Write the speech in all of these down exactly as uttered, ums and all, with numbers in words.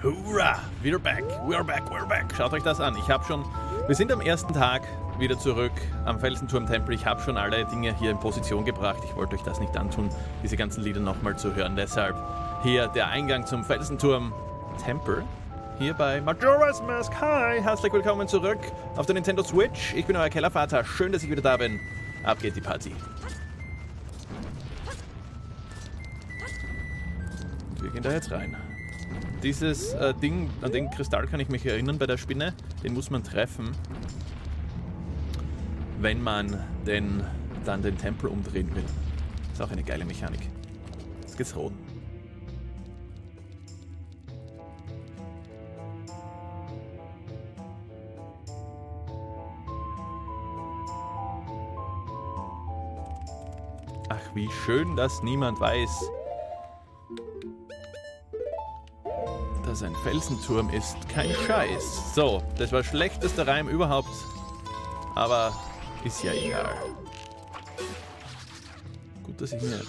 Hurra! We're back, we're back, we're back. Schaut euch das an. Ich habe schon. Wir sind am ersten Tag wieder zurück am Felsenturm-Tempel. Ich habe schon alle Dinge hier in Position gebracht. Ich wollte euch das nicht antun, diese ganzen Lieder nochmal zu hören. Deshalb hier der Eingang zum Felsenturm-Tempel. Hier bei Majora's Mask. Hi, herzlich willkommen zurück auf der Nintendo Switch. Ich bin euer Kellervater. Schön, dass ich wieder da bin. Ab geht die Party. Und wir gehen da jetzt rein. Dieses äh, Ding, an den Kristall kann ich mich erinnern bei der Spinne, den muss man treffen, wenn man denn dann den Tempel umdrehen will. Ist auch eine geile Mechanik. Jetzt geht's rot. Ach, wie schön, dass niemand weiß, dass ein Felsenturm ist. Kein Scheiß. So, das war schlechtester Reim überhaupt. Aber ist ja egal. Gut, dass ich mir...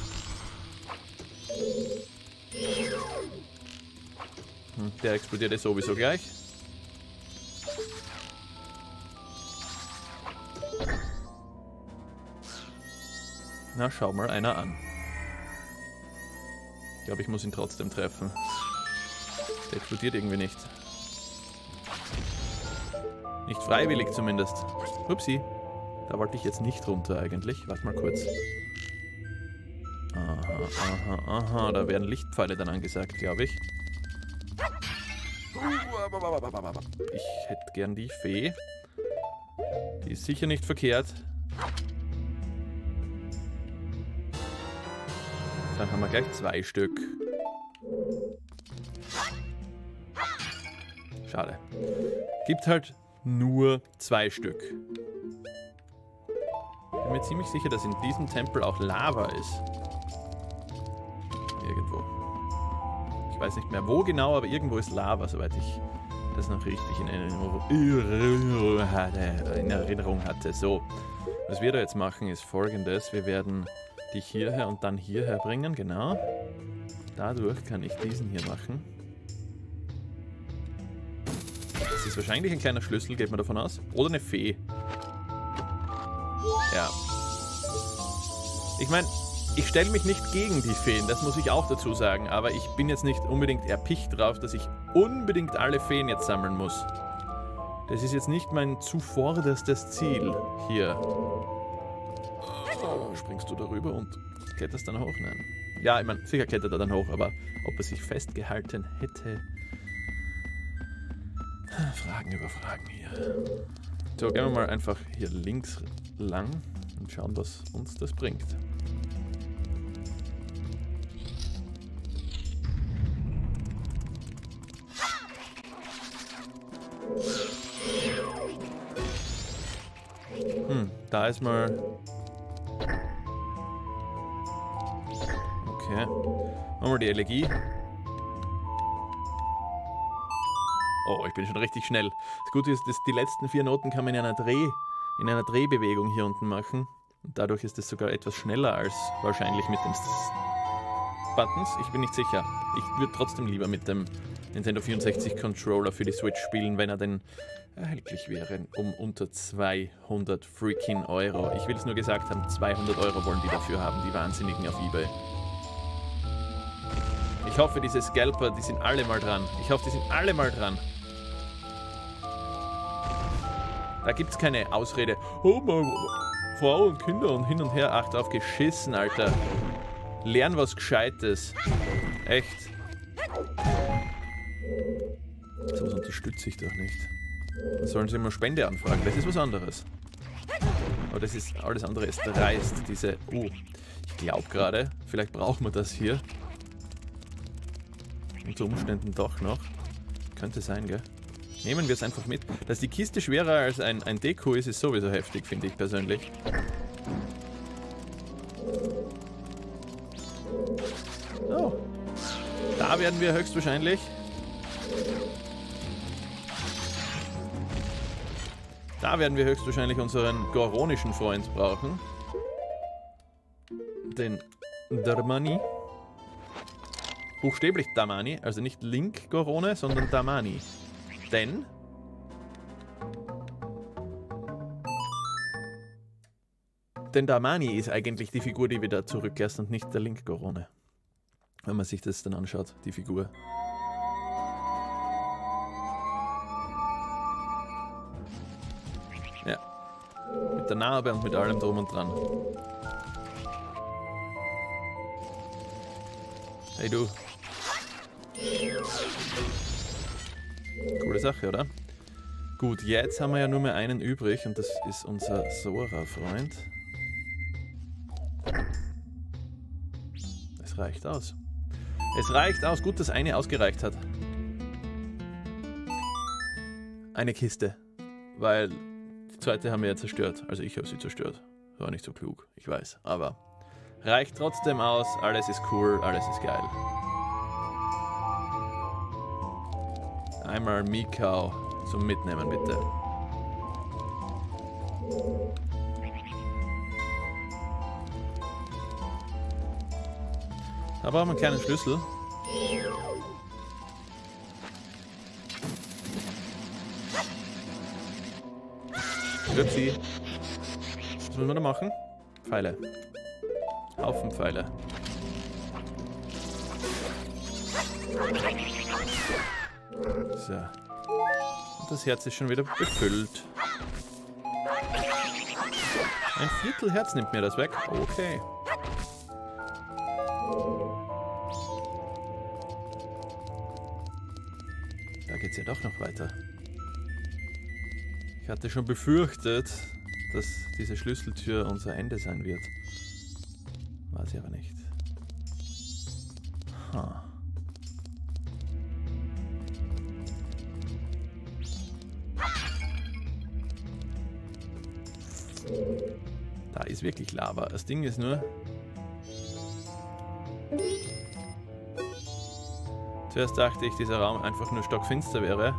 Hm, der explodiert jetzt sowieso gleich. Na, schau mal einer an. Ich glaube, ich muss ihn trotzdem treffen. Der explodiert irgendwie nicht. Nicht freiwillig zumindest. Upsi. Da wollte ich jetzt nicht runter eigentlich. Warte mal kurz. Aha, aha, aha. Da werden Lichtpfeile dann angesagt, glaube ich. Ich hätte gern die Fee. Die ist sicher nicht verkehrt. Dann haben wir gleich zwei Stück. Schade. Gibt halt nur zwei Stück. Ich bin mir ziemlich sicher, dass in diesem Tempel auch Lava ist. Irgendwo. Ich weiß nicht mehr wo genau, aber irgendwo ist Lava, soweit ich das noch richtig in Erinnerung hatte. So, was wir da jetzt machen ist folgendes. Wir werden dich hierher und dann hierher bringen, genau. Dadurch kann ich diesen hier machen. Das ist wahrscheinlich ein kleiner Schlüssel, geht man davon aus. Oder eine Fee. Ja. Ich meine, ich stelle mich nicht gegen die Feen, das muss ich auch dazu sagen. Aber ich bin jetzt nicht unbedingt erpicht drauf, dass ich unbedingt alle Feen jetzt sammeln muss. Das ist jetzt nicht mein zuvorderstes Ziel hier. Oh, springst du darüber und kletterst dann hoch? Nein. Ja, ich meine, sicher klettert er dann hoch, aber ob er sich festgehalten hätte... Fragen über Fragen hier. So, gehen wir mal einfach hier links lang und schauen, was uns das bringt. Hm, da ist mal... Okay. Machen wir die Elegie. Oh, ich bin schon richtig schnell. Das Gute ist, dass die letzten vier Noten kann man in einer, Dreh, in einer Drehbewegung hier unten machen. Und dadurch ist es sogar etwas schneller als wahrscheinlich mit den Buttons. Ich bin nicht sicher. Ich würde trotzdem lieber mit dem Nintendo vierundsechzig Controller für die Switch spielen, wenn er denn erhältlich wäre, um unter zweihundert freaking Euro. Ich will es nur gesagt haben, zweihundert Euro wollen die dafür haben, die Wahnsinnigen auf eBay. Ich hoffe, diese Scalper, die sind alle mal dran. Ich hoffe, die sind alle mal dran. Da gibt es keine Ausrede. Oh, Mann, Frau und Kinder und hin und her. Ach, drauf geschissen, Alter. Lern was Gescheites. Echt. Sonst unterstütze ich doch nicht. Dann sollen sie immer Spende anfragen. Das ist was anderes. Aber das ist, alles andere ist dreist. Diese, oh, ich glaube gerade, vielleicht brauchen wir das hier. Unter Umständen doch noch. Könnte sein, gell? Nehmen wir es einfach mit. Dass die Kiste schwerer als ein, ein Deko ist, ist sowieso heftig, finde ich persönlich. So. Da werden wir höchstwahrscheinlich... Da werden wir höchstwahrscheinlich unseren goronischen Freund brauchen. Den Darmani. Buchstäblich Darmani, also nicht Link Gorone, sondern Darmani. Denn Denn Darmani ist eigentlich die Figur, die wir da zurücklassen und nicht der Link Gorone. Wenn man sich das dann anschaut, die Figur. Ja. Mit der Narbe und mit allem drum und dran. Hey du. Coole Sache, oder? Gut, jetzt haben wir ja nur mehr einen übrig und das ist unser Sora-Freund. Es reicht aus. Es reicht aus. Gut, dass eine ausgereicht hat. Eine Kiste. Weil die zweite haben wir ja zerstört. Also ich habe sie zerstört. War nicht so klug, ich weiß. Aber reicht trotzdem aus. Alles ist cool, alles ist geil. Einmal Mikau zum Mitnehmen, bitte. Da brauchen wir einen kleinen Schlüssel. Upsi. Was müssen wir da machen? Pfeile. Haufen Pfeile. So. Und das Herz ist schon wieder befüllt. Ein Viertel Herz nimmt mir das weg. Okay. Da geht's ja doch noch weiter. Ich hatte schon befürchtet, dass diese Schlüsseltür unser Ende sein wird. War sie aber nicht. Ha. Da ist wirklich Lava. Das Ding ist nur... Zuerst dachte ich, dieser Raum einfach nur stockfinster wäre.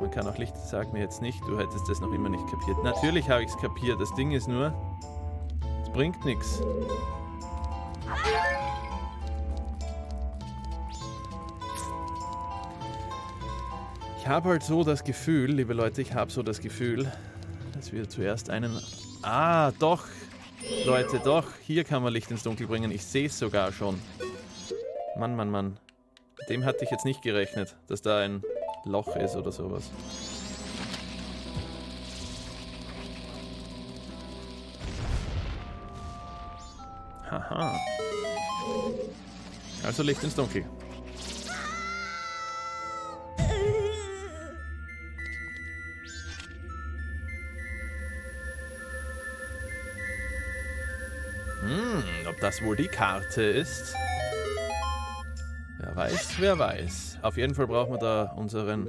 Man kann auch Licht, sag mir jetzt nicht, du hättest das noch immer nicht kapiert. Natürlich habe ich es kapiert, das Ding ist nur, es bringt nichts. Ich habe halt so das Gefühl, liebe Leute, ich habe so das Gefühl, dass wir zuerst einen... Ah, doch, Leute, doch, hier kann man Licht ins Dunkel bringen, ich sehe es sogar schon. Mann, Mann, Mann, dem hatte ich jetzt nicht gerechnet, dass da ein... Loch ist oder sowas. Haha. Also Licht ins Dunkel. Hm, ob das wohl die Karte ist? Wer weiß, wer weiß. Auf jeden Fall brauchen wir da unseren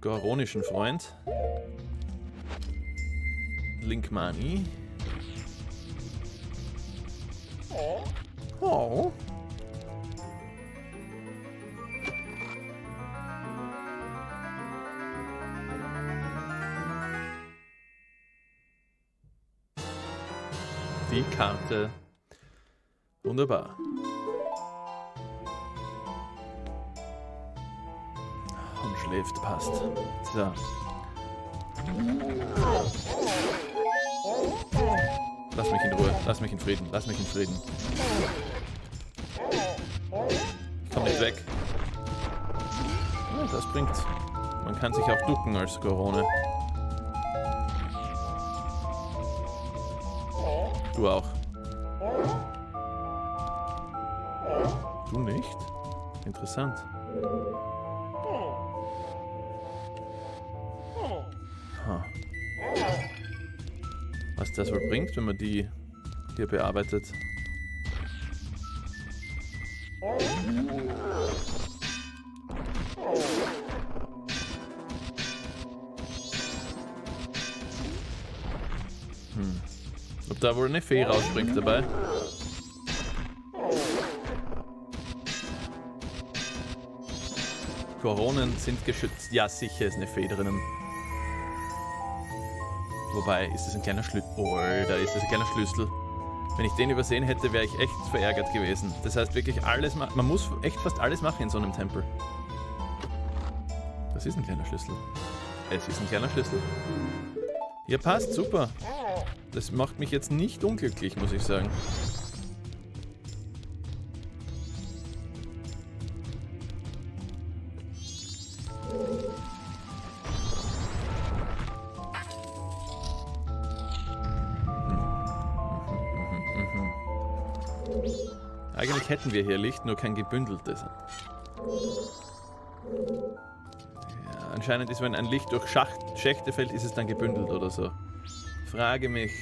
goronischen Freund. Linkmani. Oh. Die Karte. Wunderbar. Schläft, passt. So. Lass mich in Ruhe. Lass mich in Frieden. Lass mich in Frieden. Ich komm nicht weg. Ja, das bringt's. Man kann sich auch ducken als Gorone. Du auch. Du nicht? Interessant. Was das wohl bringt, wenn man die hier bearbeitet. Hm. Ob da wohl eine Fee rausspringt dabei? Koronen sind geschützt. Ja, sicher ist eine Fee drinnen. Wobei, ist das ein kleiner Schlüssel? Oh, da ist das ein kleiner Schlüssel. Wenn ich den übersehen hätte, wäre ich echt verärgert gewesen. Das heißt wirklich alles, ma man muss echt fast alles machen in so einem Tempel. Das ist ein kleiner Schlüssel. Es ist ein kleiner Schlüssel. Ja, passt, super. Das macht mich jetzt nicht unglücklich, muss ich sagen. Eigentlich hätten wir hier Licht, nur kein gebündeltes. Ja, anscheinend ist, wenn ein Licht durch Schacht, Schächte fällt, ist es dann gebündelt oder so. Frage mich.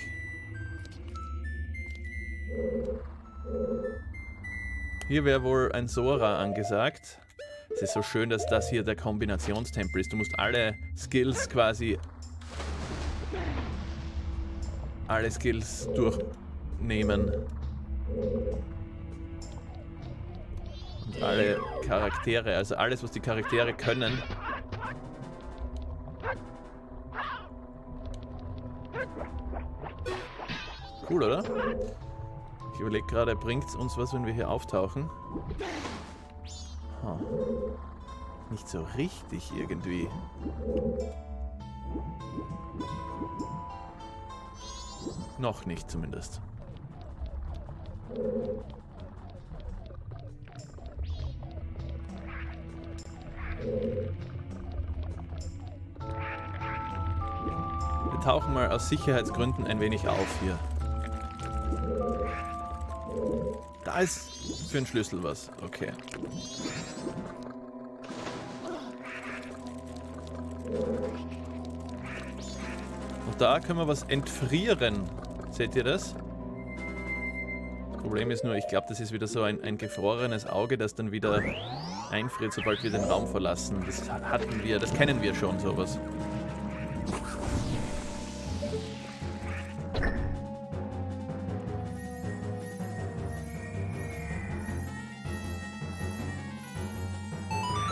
Hier wäre wohl ein Sora angesagt. Es ist so schön, dass das hier der Kombinationstempel ist. Du musst alle Skills quasi... alle Skills durchnehmen. Und alle Charaktere, also alles, was die Charaktere können. Cool, oder? Ich überlege gerade, bringt es uns was, wenn wir hier auftauchen? Huh. Nicht so richtig irgendwie. Noch nicht zumindest. Wir tauchen mal aus Sicherheitsgründen ein wenig auf hier. Da ist für einen Schlüssel was. Okay. Und da können wir was entfrieren. Seht ihr das? Das Problem ist nur, ich glaube, das ist wieder so ein, ein gefrorenes Auge, das dann wieder einfriert, sobald wir den Raum verlassen. Das hatten wir, das kennen wir schon, sowas.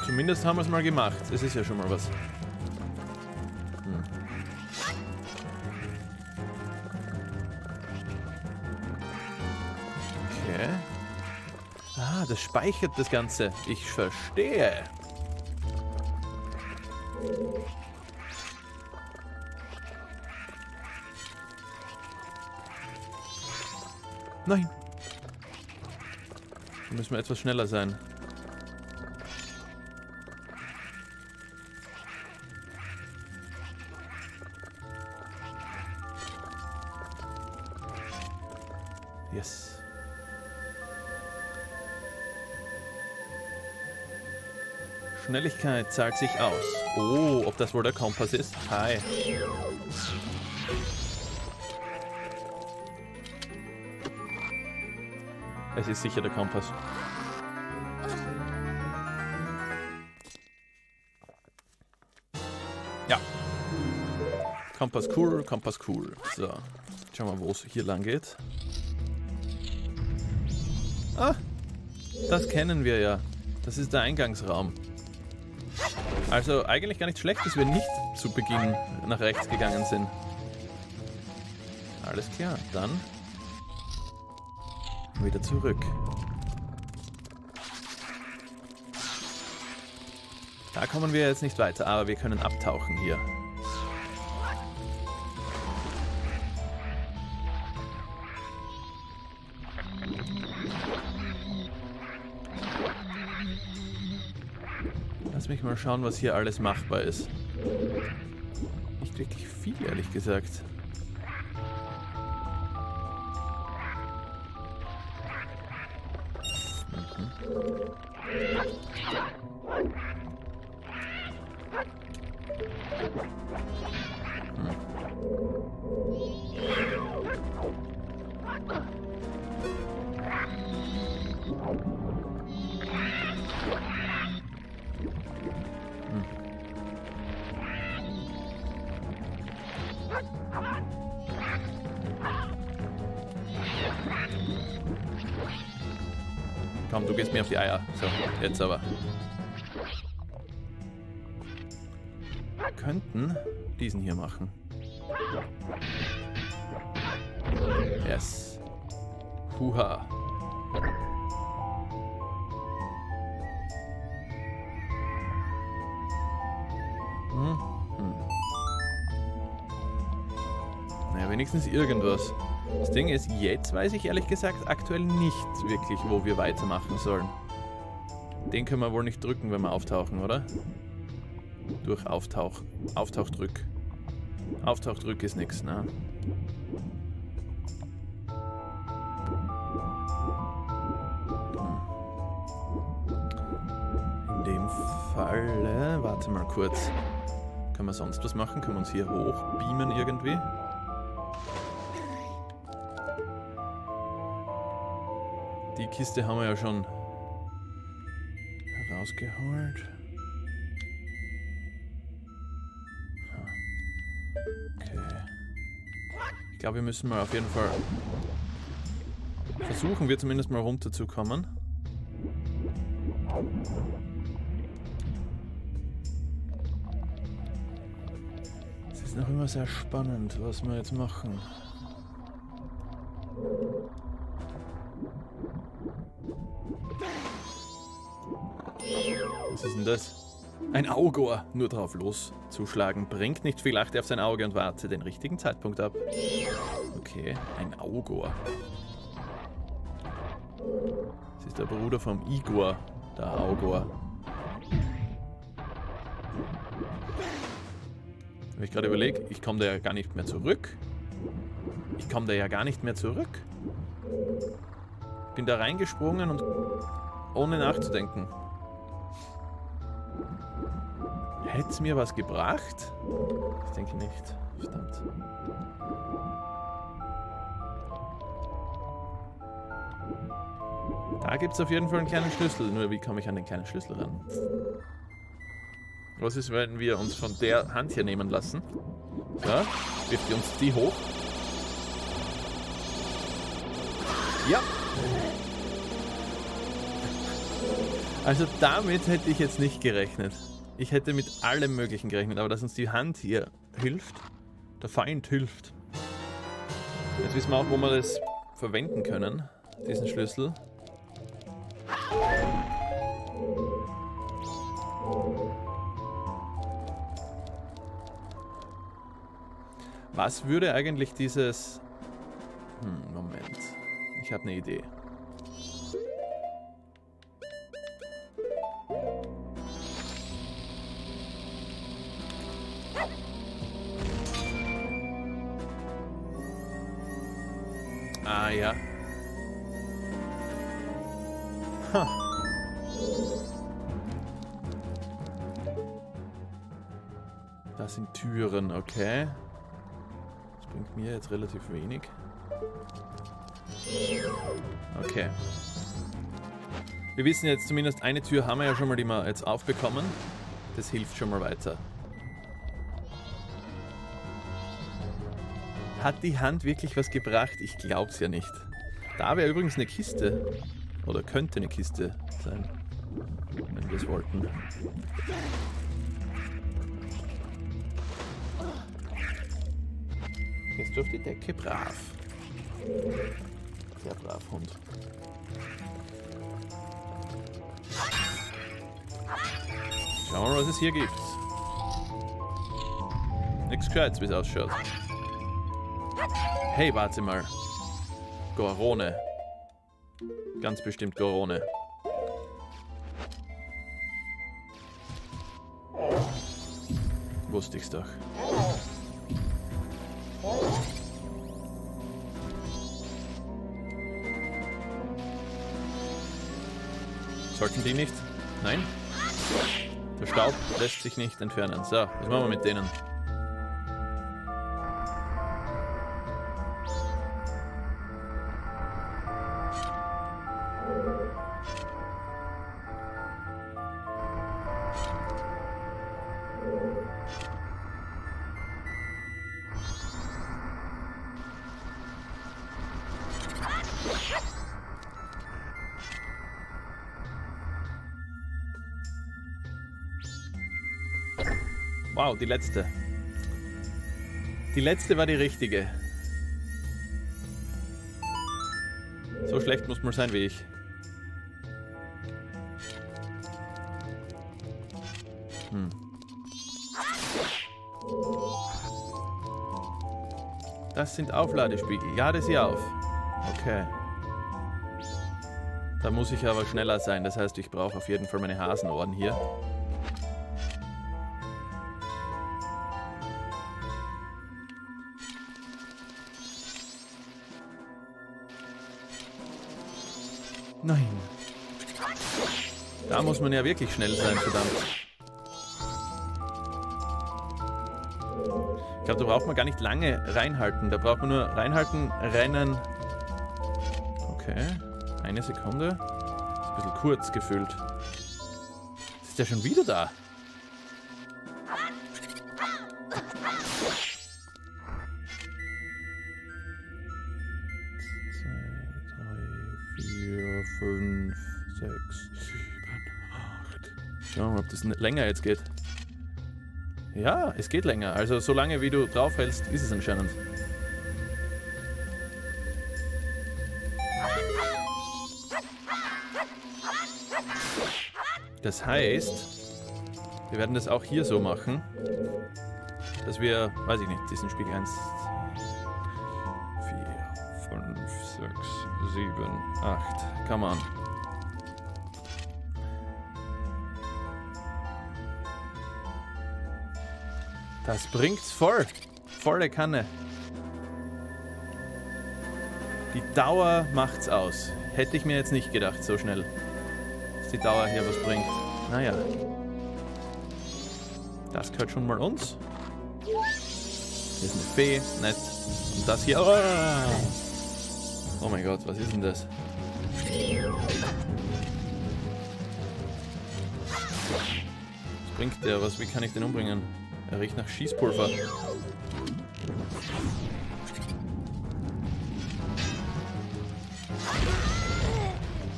Zumindest haben wir es mal gemacht. Es ist ja schon mal was. Hm. Okay. Ah, das speichert das Ganze. Ich verstehe. Nein. Da müssen wir etwas schneller sein. Yes. Schnelligkeit zahlt sich aus. Oh, ob das wohl der Kompass ist? Hi. Es ist sicher der Kompass. Ja. Kompass cool, Kompass cool. So. Schauen wir mal, wo es hier lang geht. Ah, das kennen wir ja. Das ist der Eingangsraum. Also eigentlich gar nicht schlecht, dass wir nicht zu Beginn nach rechts gegangen sind. Alles klar, dann wieder zurück. Da kommen wir jetzt nicht weiter, aber wir können abtauchen hier. Lass mich mal schauen, was hier alles machbar ist. Nicht wirklich viel, ehrlich gesagt. Mhm. Komm, du gehst mir auf die Eier. So, jetzt aber. Wir könnten diesen hier machen. Yes. Huha. Hm. Hm. Naja, wenigstens irgendwas. Das Ding ist, jetzt weiß ich ehrlich gesagt aktuell nicht wirklich, wo wir weitermachen sollen. Den können wir wohl nicht drücken, wenn wir auftauchen, oder? Durch Auftauch. Auftauchdrück. Auftauchdrück ist nichts, ne? In dem Falle... Warte mal kurz. Können wir sonst was machen? Können wir uns hier hoch beamen irgendwie? Die Kiste haben wir ja schon herausgeholt. Okay. Ich glaube, wir müssen mal auf jeden Fall versuchen, wir zumindest mal runterzukommen. Es ist noch immer sehr spannend, was wir jetzt machen. Was ist denn das? Ein Eyegore! Nur drauf loszuschlagen bringt nicht viel. Achte auf sein Auge und warte den richtigen Zeitpunkt ab. Okay, ein Eyegore. Das ist der Bruder vom Igor, der Eyegore. Habe ich gerade überlegt, ich komme da ja gar nicht mehr zurück. Ich komme da ja gar nicht mehr zurück. Bin da reingesprungen und ohne nachzudenken. Hätte es mir was gebracht? Ich denke nicht. Verdammt. Da gibt es auf jeden Fall einen kleinen Schlüssel. Nur wie komme ich an den kleinen Schlüssel ran? Was ist, wenn wir uns von der Hand hier nehmen lassen? Ja, wirft die uns die hoch. Ja. Also damit hätte ich jetzt nicht gerechnet. Ich hätte mit allem Möglichen gerechnet, aber dass uns die Hand hier hilft, der Feind hilft. Jetzt wissen wir auch, wo wir das verwenden können, diesen Schlüssel. Was würde eigentlich dieses... Hm, Moment. Ich habe eine Idee. Ah ja. Ha. Das sind Türen, okay. Das bringt mir jetzt relativ wenig. Okay. Wir wissen jetzt zumindest, eine Tür haben wir ja schon mal, die wir jetzt aufbekommen. Das hilft schon mal weiter. Hat die Hand wirklich was gebracht? Ich glaub's ja nicht. Da wäre übrigens eine Kiste. Oder könnte eine Kiste sein. Wenn wir es wollten. Gehst du auf die Decke? Brav. Sehr brav, Hund. Schauen wir mal, was es hier gibt. Nichts Gescheites, wie es ausschaut. Hey, warte mal. Gorone. Ganz bestimmt Gorone. Wusste ich's doch. Sollten die nicht? Nein? Der Staub lässt sich nicht entfernen. So, was machen wir mit denen? Wow, die letzte. Die letzte war die richtige. So schlecht muss man sein wie ich. Hm. Das sind Aufladespiegel. Lade sie auf. Okay. Da muss ich aber schneller sein. Das heißt, ich brauche auf jeden Fall meine Hasenohren hier. Nein. Da muss man ja wirklich schnell sein, verdammt. Ich glaube, da braucht man gar nicht lange reinhalten. Da braucht man nur reinhalten, rennen. Okay. Eine Sekunde. Ist ein bisschen kurz gefühlt. Ist der schon wieder da? zwei, drei, vier, fünf, sechs, sieben, acht. Schauen wir mal, ob das länger jetzt geht. Ja, es geht länger. Also so lange wie du drauf hältst, ist es anscheinend. Das heißt, wir werden das auch hier so machen, dass wir, weiß ich nicht, diesen Spiegel eins, vier, fünf, sechs, sieben, acht, come on. Das bringt's voll. Volle Kanne. Die Dauer macht's aus. Hätte ich mir jetzt nicht gedacht, so schnell. Dass die Dauer hier was bringt. Naja. Das gehört schon mal uns. Hier ist eine Fee. Nett. Und das hier. Oh, oh mein Gott, was ist denn das? Was bringt der? Was? Wie kann ich den umbringen? Er riecht nach Schießpulver.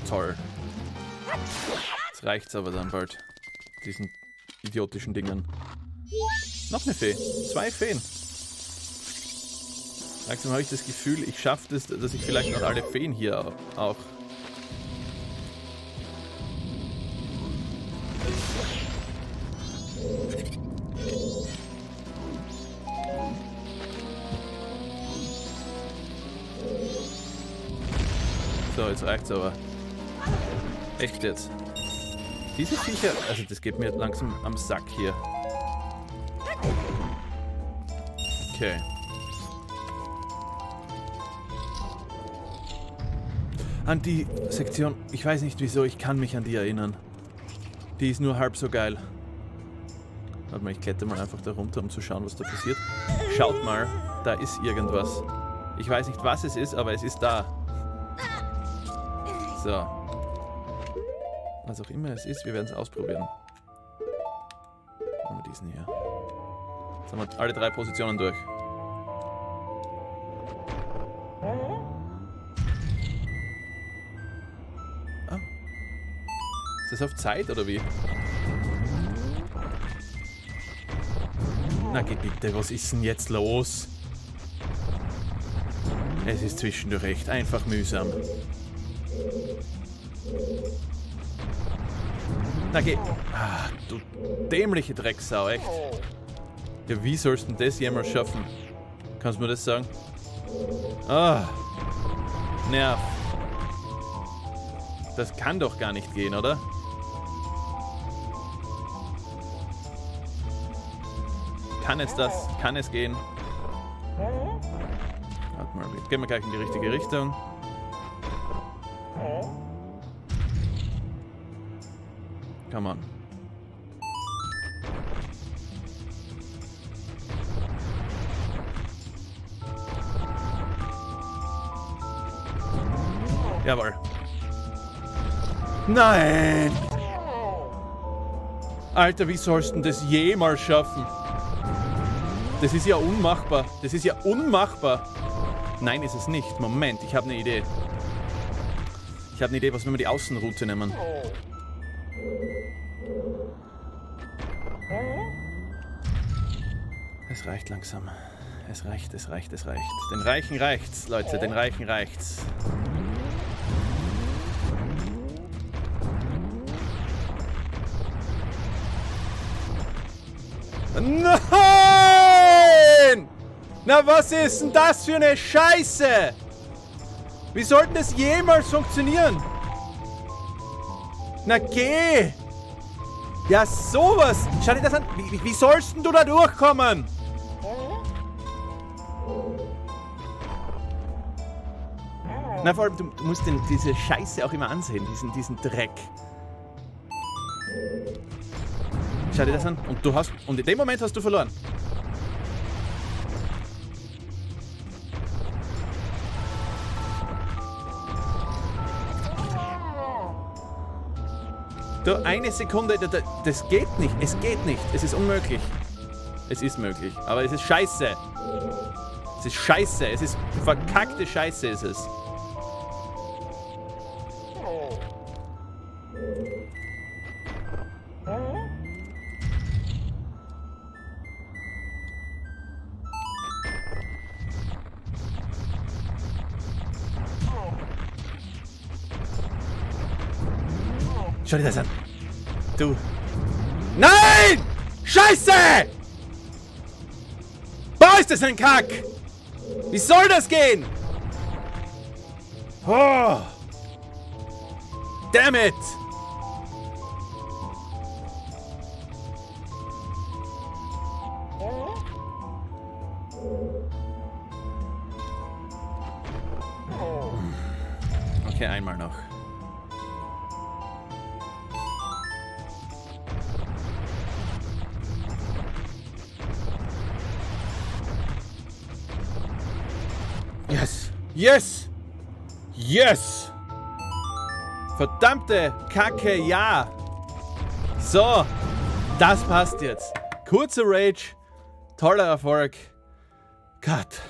Toll. Jetzt reicht's aber dann bald. Diesen idiotischen Dingern. Noch eine Fee. Zwei Feen. Langsam habe ich das Gefühl, ich schaffe es, das, dass ich vielleicht noch alle Feen hier auch... So, jetzt reicht's aber. Echt jetzt. Diese Viecher, also das geht mir langsam am Sack hier. Okay. An die Sektion, ich weiß nicht wieso, ich kann mich an die erinnern. Die ist nur halb so geil. Warte mal, ich kletter mal einfach da runter, um zu schauen, was da passiert. Schaut mal, da ist irgendwas. Ich weiß nicht, was es ist, aber es ist da. So. Was auch immer es ist, wir werden es ausprobieren. Machen wir diesen hier. Jetzt haben wir alle drei Positionen durch. Ah. Ist das auf Zeit oder wie? Na geh bitte, was ist denn jetzt los? Es ist zwischendurch echt einfach mühsam. Na geh. Ah, du dämliche Drecksau, echt. Ja, wie sollst du denn das jemals schaffen? Kannst du mir das sagen? Ah. Nerv. Das kann doch gar nicht gehen, oder? Kann es das? Kann es gehen? Warte mal, jetzt gehen wir gleich in die richtige Richtung. Come on. Jawohl. Nein! Alter, wie sollst du das jemals schaffen? Das ist ja unmachbar. Das ist ja unmachbar. Nein, ist es nicht. Moment, ich habe eine Idee. Ich habe eine Idee, was wir mal die Außenroute nehmen. Es reicht langsam. Es reicht, es reicht, es reicht. Den Reichen reicht's, Leute. Den Reichen reicht's. Nein! Na, was ist denn das für eine Scheiße? Wie sollte das jemals funktionieren? Na, geh! Ja, sowas! Schau dir das an! Wie, wie sollst denn du da durchkommen? Na, vor allem, du, du musst denn diese Scheiße auch immer ansehen, diesen, diesen Dreck. Schau dir das an. Und du hast. Und in dem Moment hast du verloren. Du, eine Sekunde. Das geht nicht. Es geht nicht. Es ist unmöglich. Es ist möglich. Aber es ist scheiße. Es ist scheiße. Es ist verkackte Scheiße ist es. Schau dir das an. Du. Nein! Scheiße! Boah, ist das ein Kack! Wie soll das gehen? Oh. Damn it! Okay, einmal noch. Yes! Yes! Yes! Verdammte Kacke, ja! So, das passt jetzt. Kurze Rage, toller Erfolg. Gott.